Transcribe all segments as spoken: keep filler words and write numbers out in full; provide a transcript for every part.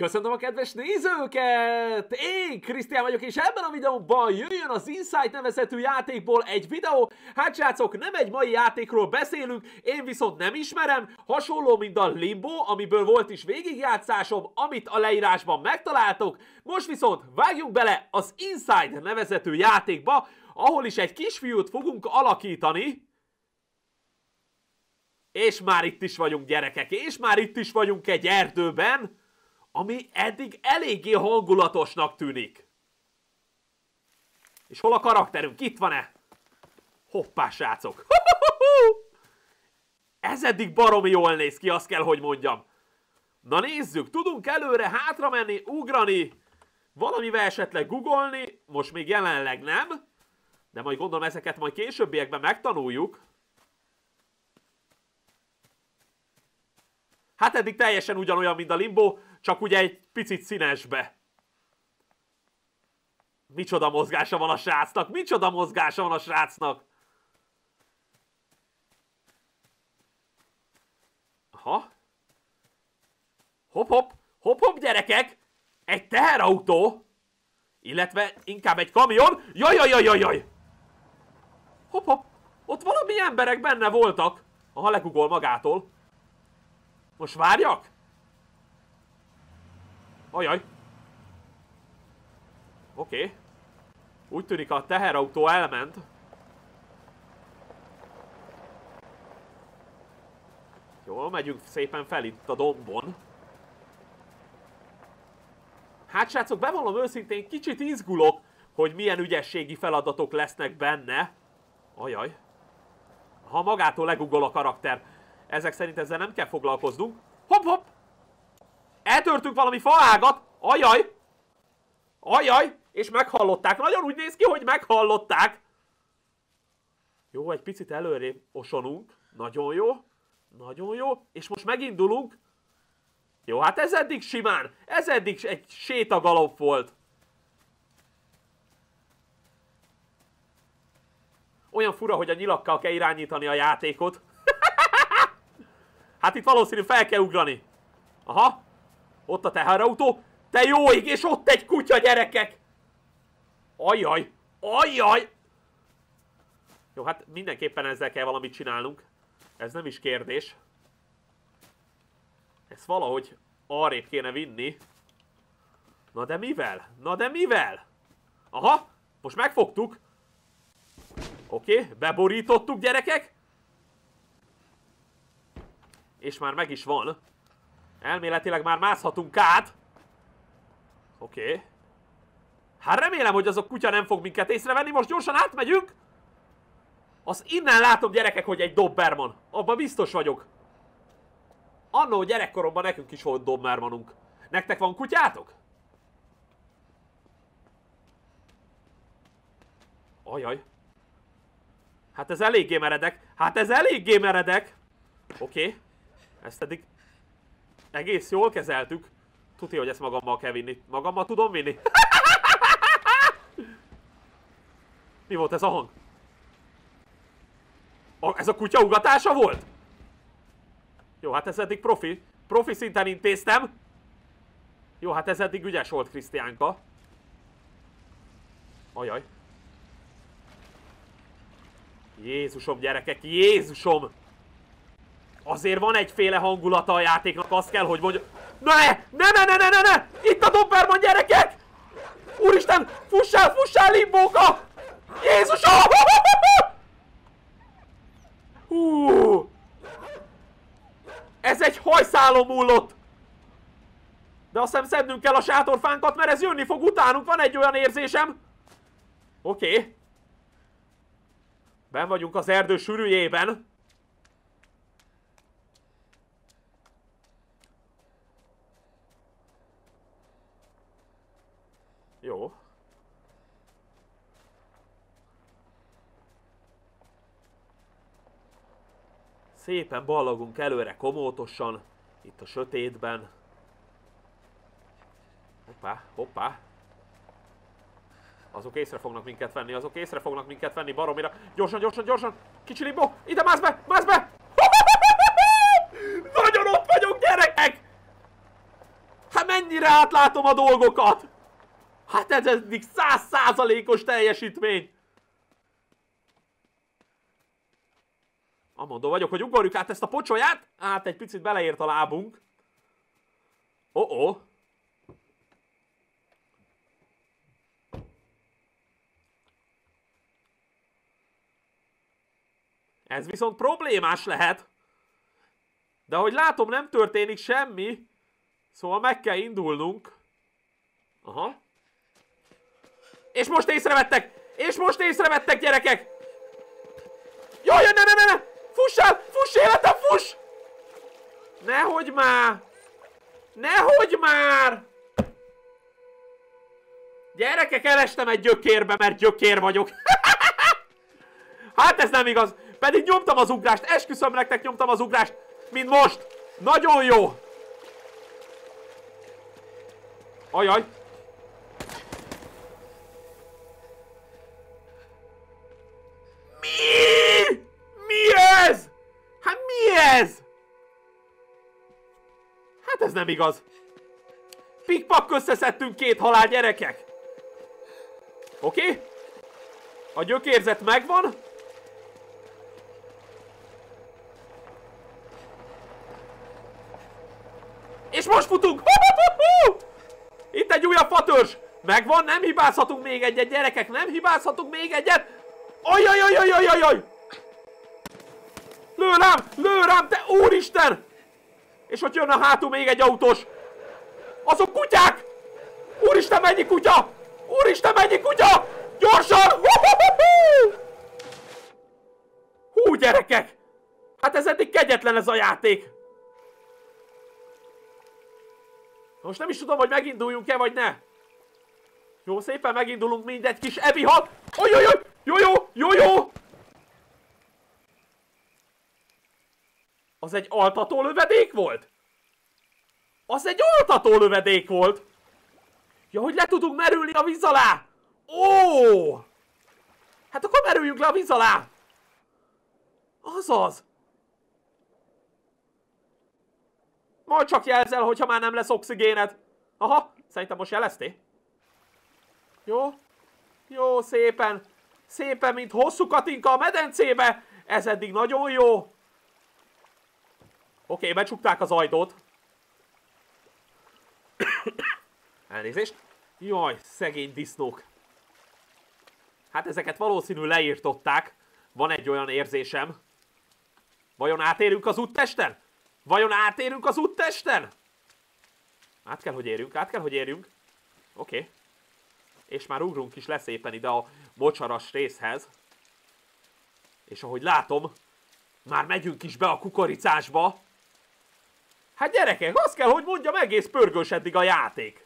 Köszönöm a kedves nézőket! Én Krisztián vagyok, és ebben a videóban jöjjön az Inside nevezetű játékból egy videó. Hát srácok, nem egy mai játékról beszélünk, én viszont nem ismerem, hasonló, mint a Limbo, amiből volt is végigjátszásom, amit a leírásban megtaláltok. Most viszont vágjunk bele az Inside nevezetű játékba, ahol is egy kisfiút fogunk alakítani. És már itt is vagyunk, gyerekek, és már itt is vagyunk egy erdőben, ami eddig eléggé hangulatosnak tűnik. És hol a karakterünk? Itt van-e? Hoppá, srácok! Ez eddig baromi jól néz ki, azt kell, hogy mondjam. Na nézzük, tudunk előre, hátra menni, ugrani, valamivel esetleg googolni, most még jelenleg nem, de majd gondolom ezeket majd későbbiekben megtanuljuk. Hát eddig teljesen ugyanolyan, mint a Limbo, csak ugye egy picit színesbe. Micsoda mozgása van a srácnak, micsoda mozgása van a srácnak. Aha. Hop-hop, hop-hop, gyerekek! Egy teherautó, illetve inkább egy kamion. Jajajajajaj! Hop-hop, ott valami emberek benne voltak. Aha, lekugol magától. Most várjak? Ajaj. Oké. Okay. Úgy tűnik, a teherautó elment. Jól megyünk szépen fel itt a dombon. Hát srácok, bevallom őszintén, kicsit izgulok, hogy milyen ügyességi feladatok lesznek benne. Ajaj. Ha magától legugol a karakter. Ezek szerint ezzel nem kell foglalkoznunk. Hopp-hopp! Eltörtünk valami faágat! Ajaj! Ajaj! És meghallották. Nagyon úgy néz ki, hogy meghallották. Jó, egy picit előrébb osonunk. Nagyon jó. Nagyon jó. És most megindulunk. Jó, hát ez eddig simán. Ez eddig egy sétagalop volt. Olyan fura, hogy a nyilakkal kell irányítani a játékot. Hát itt valószínű fel kell ugrani. Aha. Ott a teherautó. Te jó ég, és ott egy kutya, gyerekek. Ajjaj. Ajjaj. Jó, hát mindenképpen ezzel kell valamit csinálnunk. Ez nem is kérdés. Ezt valahogy arrébb kéne vinni. Na de mivel? Na de mivel? Aha. Most megfogtuk. Oké. Beborítottuk, gyerekek. És már meg is van. Elméletileg már mászhatunk át. Oké. Okay. Hát remélem, hogy az a kutya nem fog minket észrevenni. Most gyorsan átmegyünk. Az innen látom, gyerekek, hogy egy Doberman. Abban biztos vagyok. Annó gyerekkoromban nekünk is volt Dobermanunk. Nektek van kutyátok? Ajaj. Hát ez eléggé meredek. Hát ez eléggé meredek. Oké. Okay. Ezt eddig egész jól kezeltük. Tuti, hogy ezt magammal kell vinni. Magammal tudom vinni. Mi volt ez a hang? A, ez a kutya ugatása volt? Jó, hát ez eddig profi. Profi szinten intéztem. Jó, hát ez eddig ügyes volt, Krisztiánka. Ajaj. Jézusom, gyerekek, Jézusom! Azért van egyféle hangulata a játéknak, azt kell, hogy mondjam... Ne! Ne, ne, ne, ne, ne, ne! Itt a Doberman, gyerekek! Úristen! Fussál, fussál, Limbóka! Jézusom! Hú! Ez egy hajszálon múlott! De azt hiszem szednünk kell a sátorfánkat, mert ez jönni fog utánunk, van egy olyan érzésem! Oké. Okay. Ben vagyunk az erdő sűrűjében. Jó. Szépen ballagunk előre komótosan, itt a sötétben. Hoppá, hoppá. Azok észre fognak minket venni, azok észre fognak minket venni baromira. Gyorsan, gyorsan, gyorsan! Kicsi Limbo, ide mász be, mász be! Nagyon ott vagyok, gyerekek! Hát menj! mennyire átlátom a dolgokat! Hát ez eddig száz százalékos teljesítmény! Amondó vagyok, hogy ugorjuk át ezt a pocsolyát. Hát egy picit beleért a lábunk. Oh oh. Ez viszont problémás lehet. De ahogy látom, nem történik semmi. Szóval meg kell indulnunk. Aha. És most észrevettek! És most észrevettek, gyerekek! Jaj, ne, ne, ne, ne! Fuss el! Fuss, életem, fuss! Nehogy már! Nehogy már! Gyerekek, elestem egy gyökérbe, mert gyökér vagyok. Hát ez nem igaz. Pedig nyomtam az ugrást. Esküszöm nektek, nyomtam az ugrást. Mint most. Nagyon jó. Ajaj. Mi? Mi ez? Hát mi ez? Hát ez nem igaz. Pikpak összeszedtünk két halál, gyerekek. Oké? Okay. A gyökérzet megvan. És most futunk! Hú-hú-hú-hú! Itt egy újabb fatörzs! Megvan, nem hibázhatunk még egyet, gyerekek! Nem hibázhatunk még egyet! Ajajajajajajaj! Lő rám! Lő rám, te úristen! És ott jön a hátul még egy autós! Azok kutyák! Úristen, mennyi kutya! Úristen, mennyi kutya! Gyorsan! Hú-hú-hú-hú! Hú, gyerekek! Hát ez eddig kegyetlen ez a játék! Most nem is tudom, hogy meginduljunk-e, vagy ne. Jó, szépen megindulunk, mindegy kis ebihal. Ojojoj! Jojó! Jojó! Az egy altató lövedék volt? Az egy altató lövedék volt? Ja, hogy le tudunk merülni a víz alá! Ó! Hát akkor merüljünk le a víz alá! Azaz! Majd csak jelzel, hogyha már nem lesz oxigéned. Aha, szerintem most jeleztél. Jó. Jó, szépen. Szépen, mint hosszú katinka a medencébe. Ez eddig nagyon jó. Oké, becsukták az ajtót. Elnézést. Jaj, szegény disznók. Hát ezeket valószínű leírtották. Van egy olyan érzésem. Vajon átérünk az úttesten? Vajon átérünk az úttesten? Át kell, hogy érjünk, át kell, hogy érjünk. Oké. Okay. És már ugrunk is leszépen ide a mocsaras részhez. És ahogy látom, már megyünk is be a kukoricásba. Hát gyerekek, azt kell, hogy mondjam, egész pörgős eddig a játék.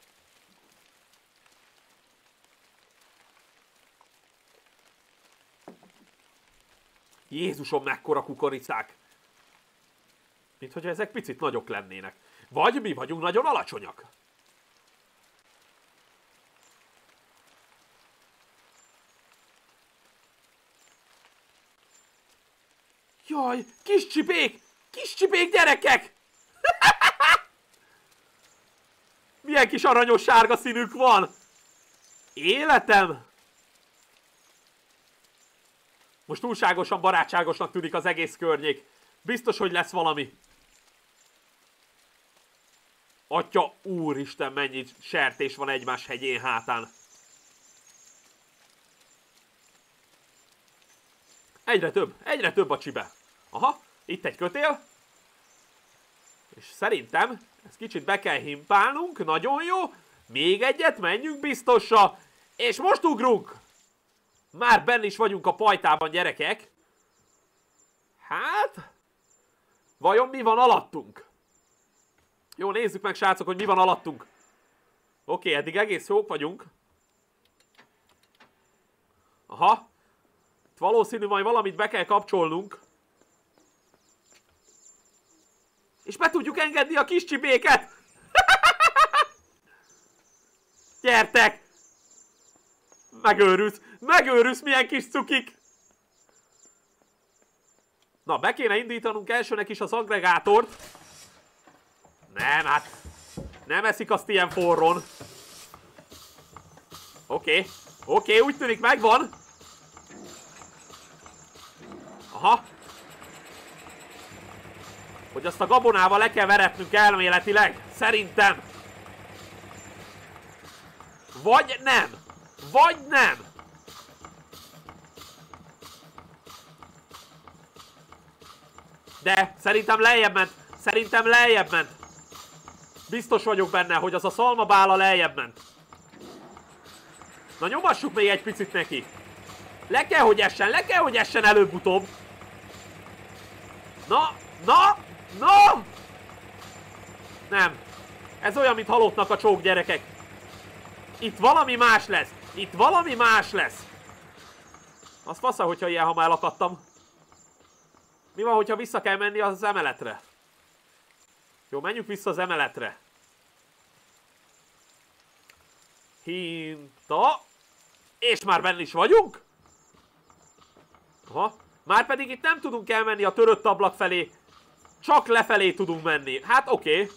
Jézusom, mekkora kukoricák! Mint hogyha ezek picit nagyok lennének. Vagy mi vagyunk nagyon alacsonyak. Jaj, kis csipék! Kis csipék, gyerekek! Milyen kis aranyos sárga színük van! Életem! Most túlságosan barátságosnak tűnik az egész környék. Biztos, hogy lesz valami. Atya, úristen, mennyi sertés van egymás hegyén hátán. Egyre több, egyre több a csibe. Aha, itt egy kötél. És szerintem ezt kicsit be kell himpálnunk, nagyon jó. Még egyet, menjünk biztosra. És most ugrunk. Már benn is vagyunk a pajtában, gyerekek. Hát... Vajon mi van alattunk? Jó, nézzük meg, srácok, hogy mi van alattunk. Oké, eddig egész jók vagyunk. Aha. Itt valószínű majd valamit be kell kapcsolnunk. És be tudjuk engedni a kis csibéket! Gyertek! Megőrülsz! Megőrülsz, milyen kis cukik! Na, be kéne indítanunk elsőnek is az agregátort. Nem, hát Nem eszik azt ilyen forron. Oké. Okay. Oké, okay, úgy tűnik megvan. Aha. Hogy azt a gabonával le kell veretnünk elméletileg. Szerintem. Vagy nem. Vagy nem. De szerintem lejjebb ment. Szerintem lejjebb ment. Biztos vagyok benne, hogy az a szalmabála lejjebb ment. Na nyomassuk még egy picit neki. Le kell, hogy essen, le kell, hogy essen előbb-utóbb. Na, na, na! Nem. Ez olyan, mint halottnak a csók, gyerekek. Itt valami más lesz. Itt valami más lesz. Az fasza, hogyha ilyen, ha már elakadtam. Mi van, hogyha vissza kell menni az emeletre? Jó, menjünk vissza az emeletre. Hinta. És már benne is vagyunk? Aha. Márpedig itt nem tudunk elmenni a törött ablak felé. Csak lefelé tudunk menni. Hát oké. Okay.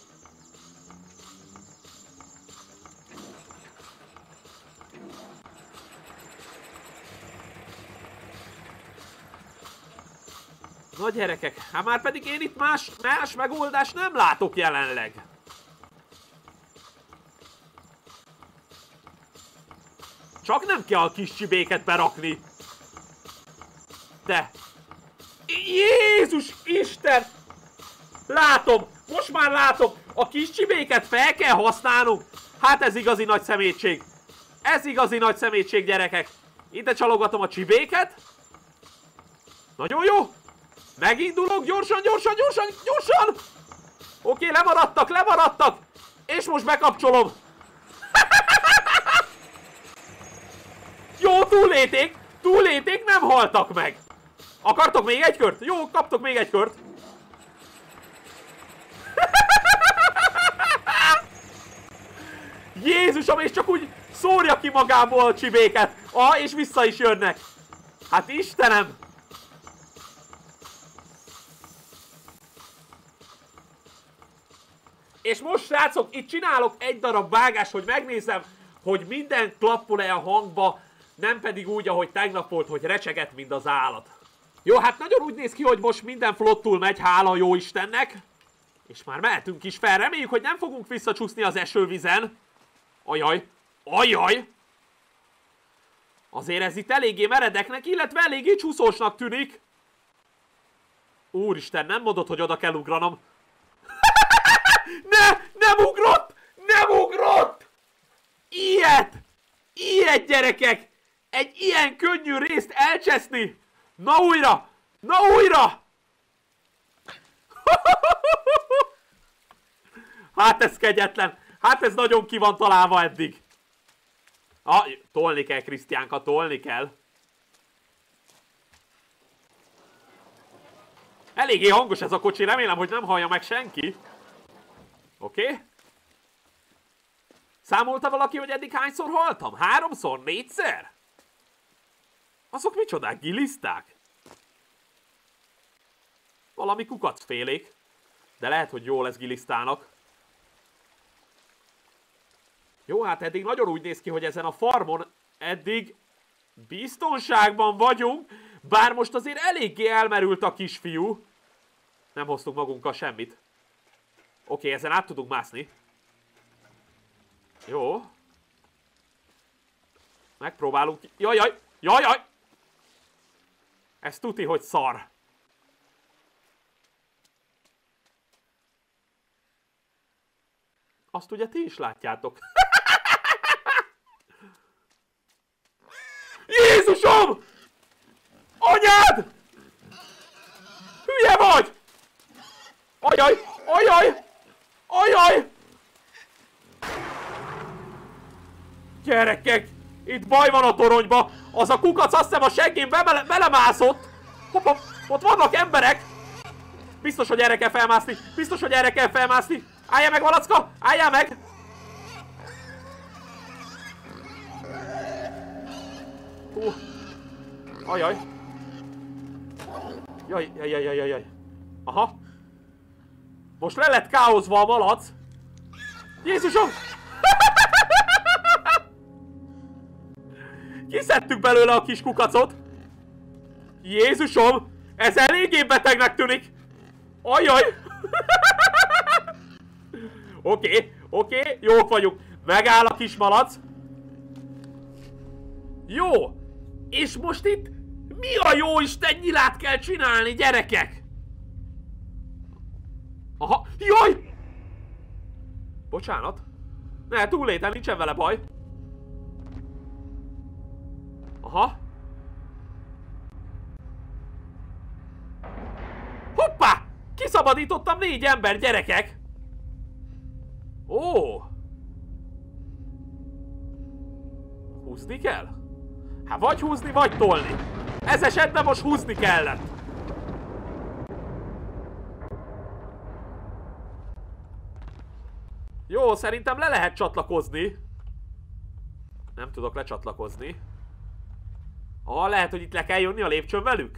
Na gyerekek, hát már pedig én itt más, más megoldást nem látok jelenleg. Csak nem kell a kis csibéket berakni. De... Jézus Isten! Látom! Most már látom! A kis csibéket fel kell használnunk! Hát ez igazi nagy szemétség! Ez igazi nagy szemétség, gyerekek! Ide csalogatom a csibéket. Nagyon jó! Megindulok! Gyorsan, gyorsan, gyorsan, gyorsan! Oké, lemaradtak, lemaradtak! És most bekapcsolom! Jó, túlélték! Túlélték, nem haltak meg! Akartok még egy kört? Jó, kaptok még egy kört! Jézusom, és csak úgy szórja ki magából a csibéket! Ah, és vissza is jönnek! Hát Istenem! És most, srácok, itt csinálok egy darab vágást, hogy megnézem, hogy minden klappol-e a hangba, nem pedig úgy, ahogy tegnap volt, hogy recseget, mind az állat. Jó, hát nagyon úgy néz ki, hogy most minden flottul megy, hála jó Istennek. És már mehetünk is fel, reméljük, hogy nem fogunk visszacsúszni az esővizen. Ajaj, ajaj! Azért ez itt eléggé meredeknek, illetve eléggé csúszósnak tűnik. Úristen, nem mondod, hogy oda kell ugranom. Ne! Nem ugrott! Nem ugrott! Ilyet! Ilyet, gyerekek! Egy ilyen könnyű részt elcseszni! Na újra! Na újra! Hát ez kegyetlen! Hát ez nagyon ki van találva eddig! Ah, tolni kell, Krisztiánka, tolni kell! Eléggé hangos ez a kocsi, remélem, hogy nem hallja meg senki! Oké? Okay. Számolta valaki, hogy eddig hányszor haltam? Háromszor? Négyszer? Azok micsodák, giliszták? Valami kukacfélék. De lehet, hogy jó lesz gilisztának. Jó, hát eddig nagyon úgy néz ki, hogy ezen a farmon eddig biztonságban vagyunk, bár most azért eléggé elmerült a kisfiú. Nem hoztuk magunkkal semmit. Oké, ezen át tudunk mászni. Jó. Megpróbálunk... Jajjaj! Jajjaj! Ez tuti, hogy szar. Azt ugye ti is látjátok. Jézusom! Anyád! Hülye vagy! Ajaj! Ajaj! Ajaj! Gyerekek! Itt baj van a toronyba! Az a kukac azt hiszem a seggén bele belemászott! Hopp, hopp, ott vannak emberek! Biztos, hogy erre kell felmászni! Biztos, hogy erre kell felmászni! Álljál meg, malacka! Álljál meg! Hú! Ajaj! Jaj, jaj, jaj, jaj, jaj! Aha! Most le lett káoszva a malac! Jézusom! Kiszedtük belőle a kis kukacot. Jézusom! Ez eléggé betegnek tűnik. Ajaj! Oké, okay, oké, okay, jók vagyunk. Megáll a kis malac. Jó. És most itt mi a jó Isten nyilát kell csinálni, gyerekek? Aha, jaj! Bocsánat. Ne, túllétem, nincsen vele baj. Aha. Hoppá! Kiszabadítottam négy ember, gyerekek! Ó! Húzni kell? Hát vagy húzni, vagy tolni. Ez esetben most húzni kellett. Jó, szerintem le lehet csatlakozni. Nem tudok lecsatlakozni. Ah, lehet, hogy itt le kell jönni a lépcsőn velük?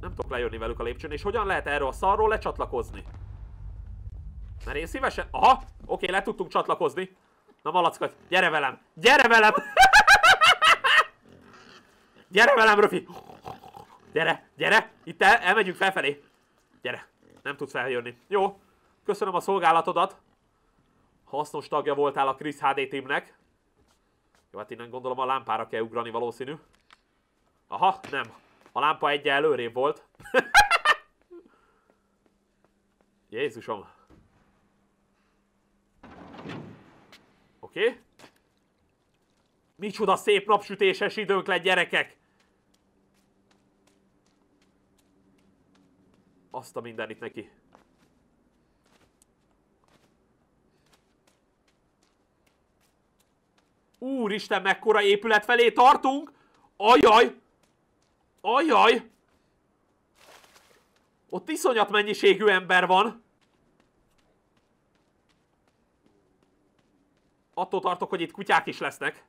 Nem tudok lejönni velük a lépcsőn, és hogyan lehet erről a szarról lecsatlakozni? Mert én szívesen... Aha! Oké, le tudtunk csatlakozni. Na malackat, gyere velem! Gyere velem! Gyere velem, Röfi! Gyere, gyere! Itt el, elmegyünk felfelé. Gyere! Nem tudsz feljönni. Jó. Köszönöm a szolgálatodat. Hasznos tagja voltál a Chris há dé teamnek. Jó, hát innen gondolom a lámpára kell ugrani valószínű. Aha, nem. A lámpa egyen előrébb volt. Jézusom. Oké. Okay. Micsoda szép napsütéses időnk lett, gyerekek! Azt a mindenit neki. Úristen, mekkora épület felé tartunk! Ajaj! Ajaj! Ott iszonyat mennyiségű ember van. Attól tartok, hogy itt kutyák is lesznek.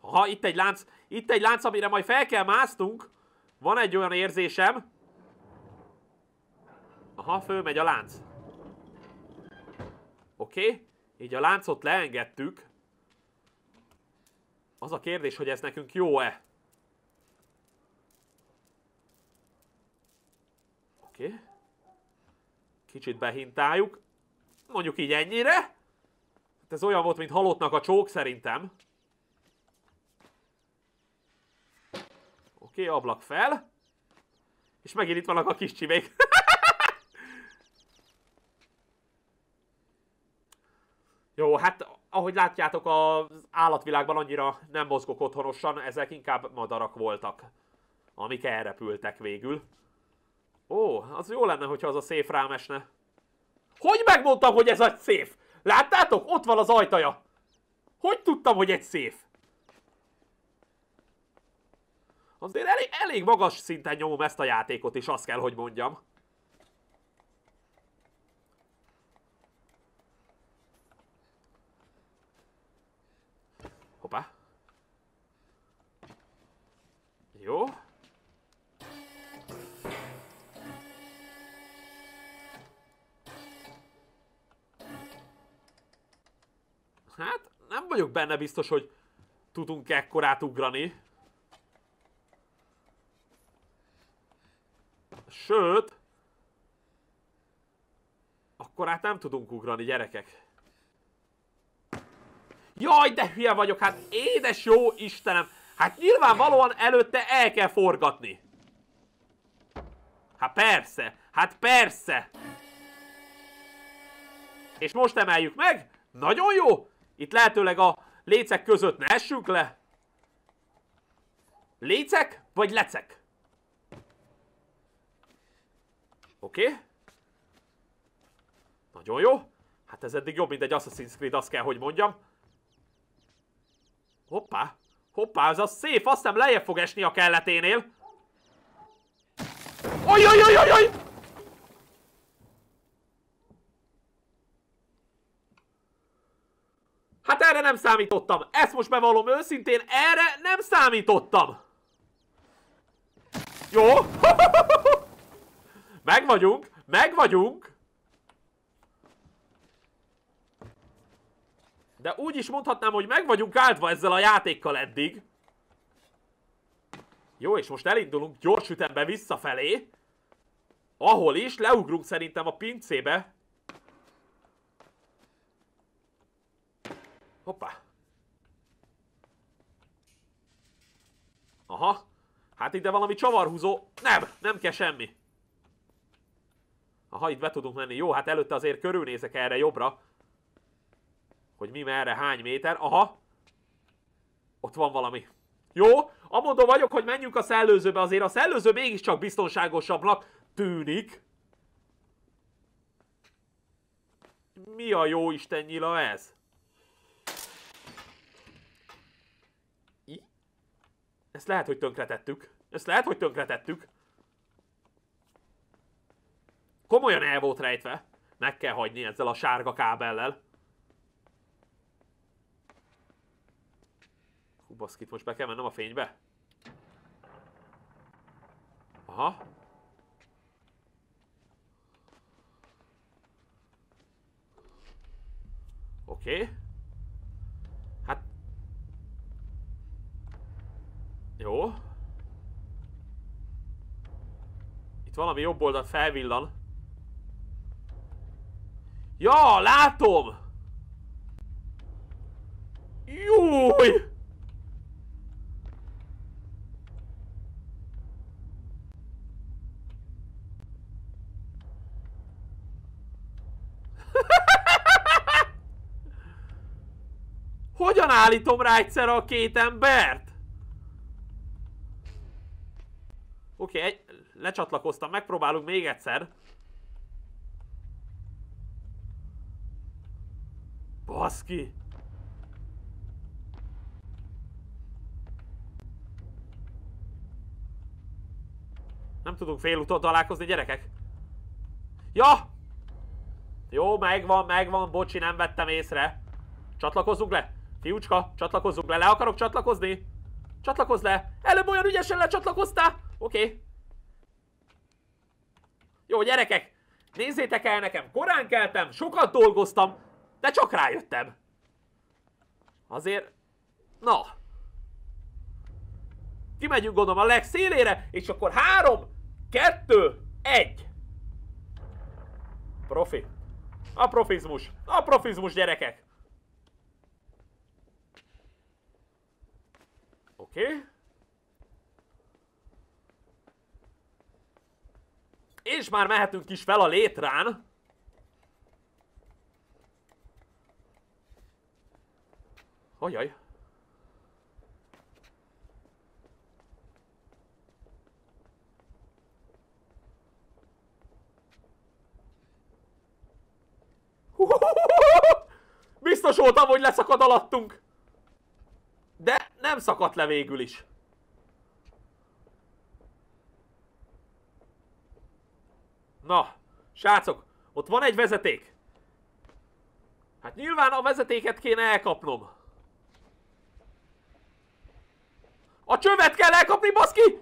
Aha, itt egy lánc. Itt egy lánc, amire majd fel kell másznunk. Van egy olyan érzésem. Aha, fölmegy a lánc. Oké. Okay. Így a láncot leengedtük. Az a kérdés, hogy ez nekünk jó-e? Oké. Okay. Kicsit behintáljuk. Mondjuk így ennyire. Hát ez olyan volt, mint halottnak a csók szerintem. Oké, okay, ablak fel. És megint itt vannak a kis csivék. Jó, hát ahogy látjátok, az állatvilágban annyira nem mozgok otthonosan, ezek inkább madarak voltak, amik elrepültek végül. Ó, az jó lenne, hogyha az a széf rám esne. Hogy megmondtam, hogy ez egy széf? Láttátok? Ott van az ajtaja. Hogy tudtam, hogy egy széf? Azért elég, elég magas szinten nyomom ezt a játékot is, azt kell, hogy mondjam. Hoppá. Jó. Hát, nem vagyok benne biztos, hogy tudunk ekkorát ugrani. Sőt, akkorát nem tudunk ugrani, gyerekek. Jaj, de hülye vagyok, hát édes jó Istenem. Hát nyilvánvalóan előtte el kell forgatni. Hát persze, hát persze. És most emeljük meg. Nagyon jó. Itt lehetőleg a lécek között ne essünk le. Lécek vagy lecek? Oké. Okay. Nagyon jó. Hát ez eddig jobb, mint egy Assassin's Creed, azt kell, hogy mondjam. Hoppá. Hoppá, ez a szép, azt nem lejjebb fog esni a kelleténél. Ajajajajaj! Hát erre nem számítottam. Ezt most bevallom őszintén, erre nem számítottam. Jó! Meg vagyunk! Meg vagyunk! De úgy is mondhatnám, hogy meg vagyunk áldva ezzel a játékkal eddig. Jó, és most elindulunk gyors ütemben visszafelé. Ahol is, leugrunk szerintem a pincébe. Hoppá. Aha. Hát ide valami csavarhúzó. Nem, nem kell semmi. Aha, itt be tudunk menni. Jó, hát előtte azért körülnézek erre jobbra. Hogy mi merre, hány méter. Aha. Ott van valami. Jó, amondó vagyok, hogy menjünk a szellőzőbe. Azért a szellőző mégiscsak biztonságosabbnak tűnik. Mi a jó Isten nyila ez? I? Ezt lehet, hogy tönkretettük. Ezt lehet, hogy tönkretettük. Komolyan el volt rejtve. Meg kell hagyni ezzel a sárga kábellel. Hú, baszkit, most be kell mennem a fénybe. Aha. Oké. Okay. Hát... Jó. Itt valami jobb oldalt felvillan. Ja, látom! Júj! Hogyan állítom rá egyszerre a két embert? Oké, okay, lecsatlakoztam, megpróbálunk még egyszer. Baszki! Nem tudunk félúton találkozni, gyerekek. Ja! Jó, megvan, megvan, bocsi, nem vettem észre. Csatlakozzunk le! Fiúcska, csatlakozzunk le, le akarok csatlakozni? Csatlakozz le! Előbb olyan ügyesen lecsatlakoztál! Oké. Okay. Jó, gyerekek! Nézzétek el nekem, korán keltem, sokat dolgoztam, de csak rájöttem. Azért... Na. Kimegyünk gondolom a legszélére, és akkor három, kettő, egy. Profi. A profizmus. A profizmus, gyerekek. Oké. Okay. És már mehetünk is fel a létrán. Ajaj. Biztos voltam, hogy leszakad alattunk. De nem szakadt le végül is. Na, srácok, ott van egy vezeték. Hát nyilván a vezetéket kéne elkapnom. A csövet kell elkapni, baszki!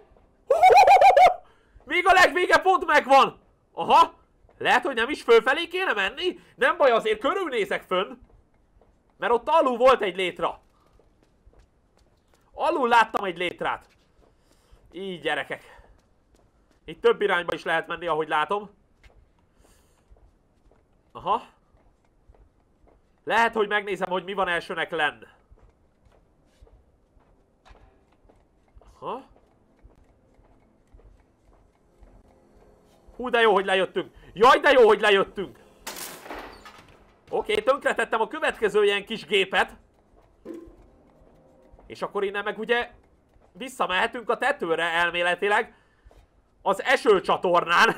Még a legvége pont megvan. Aha, lehet, hogy nem is fölfelé kéne menni. Nem baj, azért körülnézek fönn. Mert ott alul volt egy létra. Alul láttam egy létrát. Így, gyerekek. Itt több irányba is lehet menni, ahogy látom. Aha. Lehet, hogy megnézem, hogy mi van elsőnek lenn. Aha. Hú, de jó, hogy lejöttünk. Jaj, de jó, hogy lejöttünk. Oké, tönkretettem a következő ilyen kis gépet. És akkor innen meg ugye visszamehetünk a tetőre elméletileg az esőcsatornán.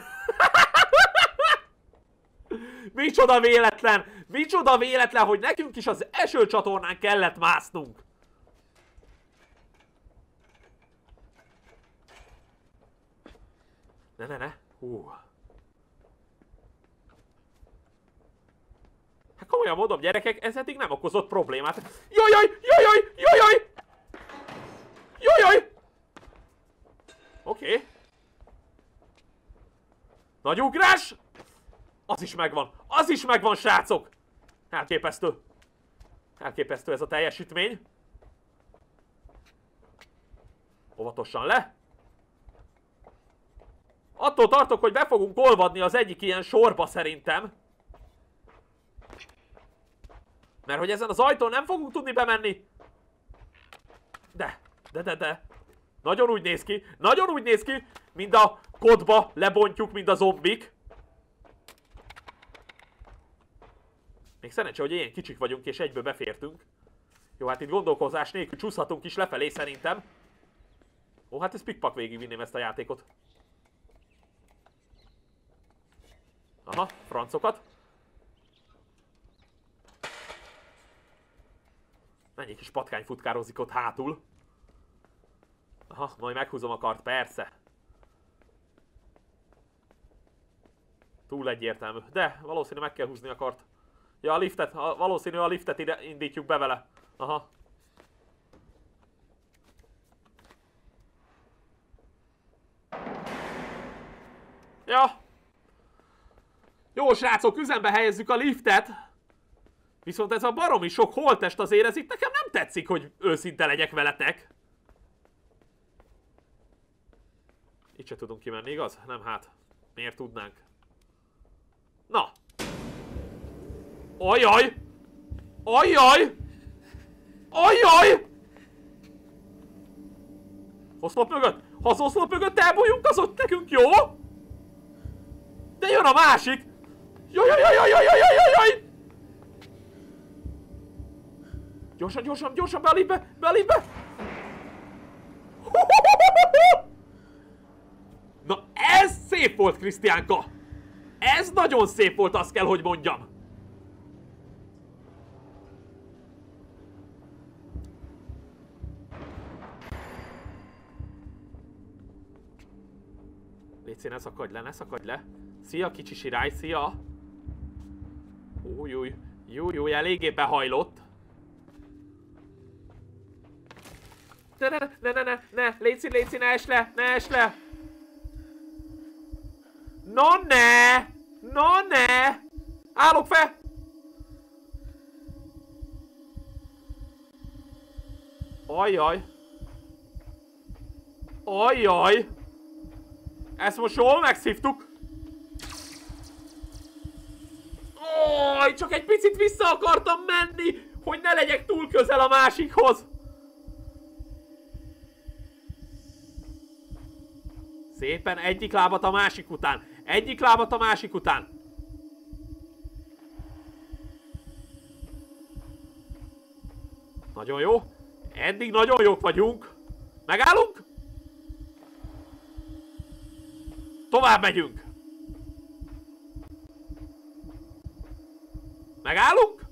Micsoda véletlen! Micsoda véletlen, hogy nekünk is az esőcsatornán kellett másznunk. Ne, ne, ne. Hú. Hát komolyan mondom, gyerekek, ez eddig nem okozott problémát. Jajaj, jajaj, jajaj! Jajjaj! Oké. Okay. Nagy ugrás! Az is megvan! Az is megvan, srácok! Elképesztő! Elképesztő ez a teljesítmény. Óvatosan le. Attól tartok, hogy be fogunk olvadni az egyik ilyen sorba szerintem. Mert hogy ezen az ajtón nem fogunk tudni bemenni. De, de, de, de. Nagyon úgy néz ki, nagyon úgy néz ki, mint a kodba lebontjuk, mint a zombik. Még szerencse, hogy ilyen kicsik vagyunk és egyből befértünk. Jó, hát itt gondolkozás nélkül csúszhatunk is lefelé szerintem. Ó, hát ez pikpak végigvinném ezt a játékot. Aha, francokat. Mennyi kis patkány futkározik ott hátul. Aha, majd meghúzom a kart, persze. Túl egyértelmű, de valószínű meg kell húzni a kart. Ja, a liftet, a, valószínű a liftet ide indítjuk be vele. Aha. Ja. Jó, srácok, üzembe helyezzük a liftet. Viszont ez a baromi sok holttest azért, ez itt nekem nem tetszik, hogy őszinte legyek veletek. Itt se tudunk kimenni, igaz? Nem hát. Miért tudnánk? Na! Ajjaj! Ajjaj! Ajjaj! Oszlop mögött? Ha az oszlop mögött elbújunk, az ott nekünk jó? De jön a másik! Jajajajajajajajajajajaj! Gyorsan, gyorsan, gyorsan, be a liftbe! Be a liftbe! Na ez szép volt, Krisztiánka! Ez nagyon szép volt, azt kell, hogy mondjam! Légy, ne szakadj le, ne szakadj le! Szia, kicsi sirály, szia! Új, új, új, új, eléggé behajlott! Ne, ne, ne, ne, ne, ne, léci, léci, ne es le, ne es le! Na ne! Na ne! Állok fel! Ajjaj! Ajjaj! Ezt most jól megszívtuk! Oj, csak egy picit vissza akartam menni, hogy ne legyek túl közel a másikhoz! Szépen egyik lábat a másik után! Egyik lábat a másik után! Nagyon jó! Eddig nagyon jók vagyunk! Megállunk? Tovább megyünk! Megállunk?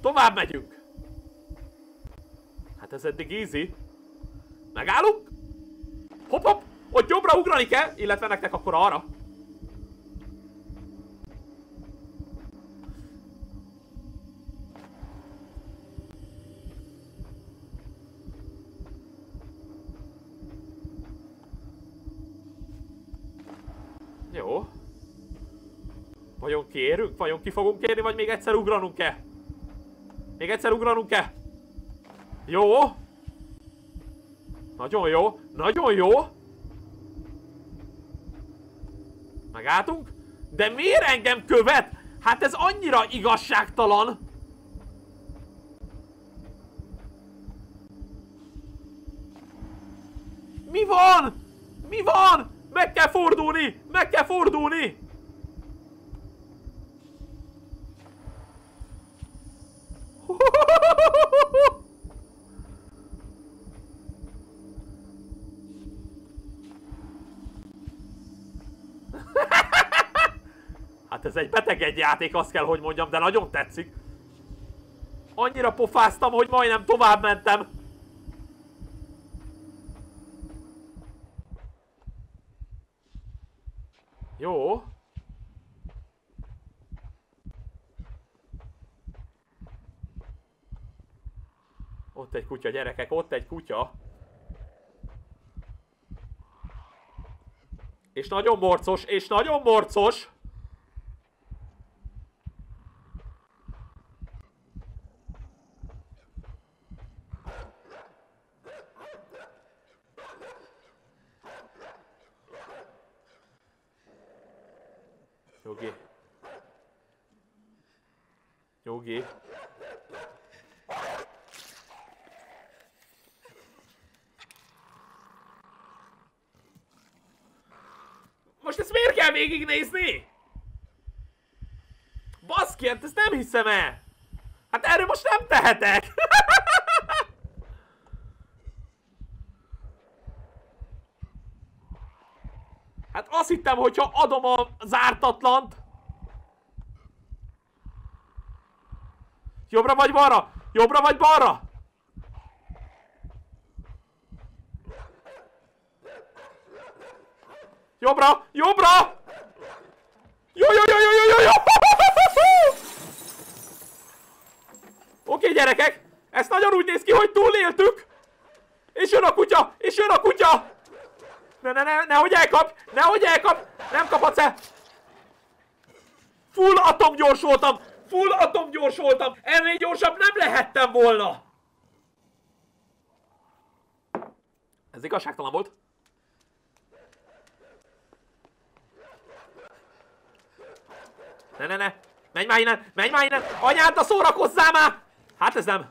Tovább megyünk! Hát ez eddig easy. Megállunk? Hopp, hopp! Ott jobbra ugrani kell, illetve nektek akkor arra. Jó. Vajon kiérünk? Vajon ki fogunk érni, vagy még egyszer ugranunk-e? Még egyszer ugranunk-e? Jó. Nagyon jó. Nagyon jó. Megálltunk? De miért engem követ? Hát ez annyira igazságtalan! Mi van? Mi van? Meg kell fordulni! Meg kell fordulni! Hát ez egy beteg egy játék, azt kell, hogy mondjam, de nagyon tetszik. Annyira pofáztam, hogy majdnem tovább mentem. Jó. Ott egy kutya, gyerekek, ott egy kutya. És nagyon morcos, és nagyon morcos! Jogi. Jogi. Most ezt miért kell végignézni? Baszki, hát ezt nem hiszem el! Hát erről most nem tehetek! Hát azt hittem, hogyha adom a zártatlant... Jobbra vagy balra? Jobbra vagy balra? Jobbra! Jobbra! Jó, jó, jó, jó, jó, jó, jó! Oké, gyerekek! Ez nagyon úgy néz ki, hogy túléltük! És jön a kutya! És jön a kutya! Ne, ne, ne, nehogy elkap! Nehogy elkap! Nem kaphatsz el! Full atomgyors voltam! Full atomgyors voltam! Ennél gyorsabb nem lehettem volna! Ez igazságtalan volt. Ne, ne, ne! Menj már innen! Menj már innen! Anyáddal szórakozzál már! Hát ez nem.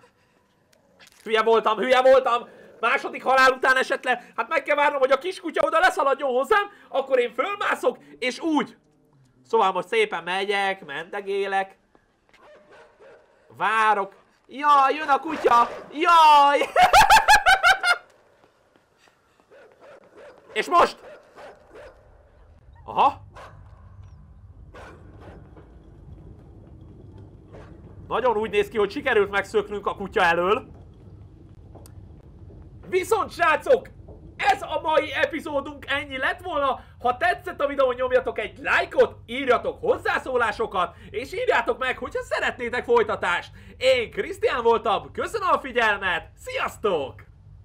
Hülye voltam, hülye voltam! Második halál után esetleg. Hát meg kell várnom, hogy a kiskutya oda leszaladjon hozzám, akkor én fölmászok, és úgy. Szóval most szépen megyek, mendegélek. Várok. Jaj, jön a kutya! Jaj! És most! Aha! Nagyon úgy néz ki, hogy sikerült megszöknünk a kutya elől. Viszont srácok, ez a mai epizódunk ennyi lett volna. Ha tetszett a videó, nyomjatok egy lájkot, írjatok hozzászólásokat, és írjátok meg, hogyha szeretnétek folytatást. Én Krisztián voltam, köszönöm a figyelmet, sziasztok!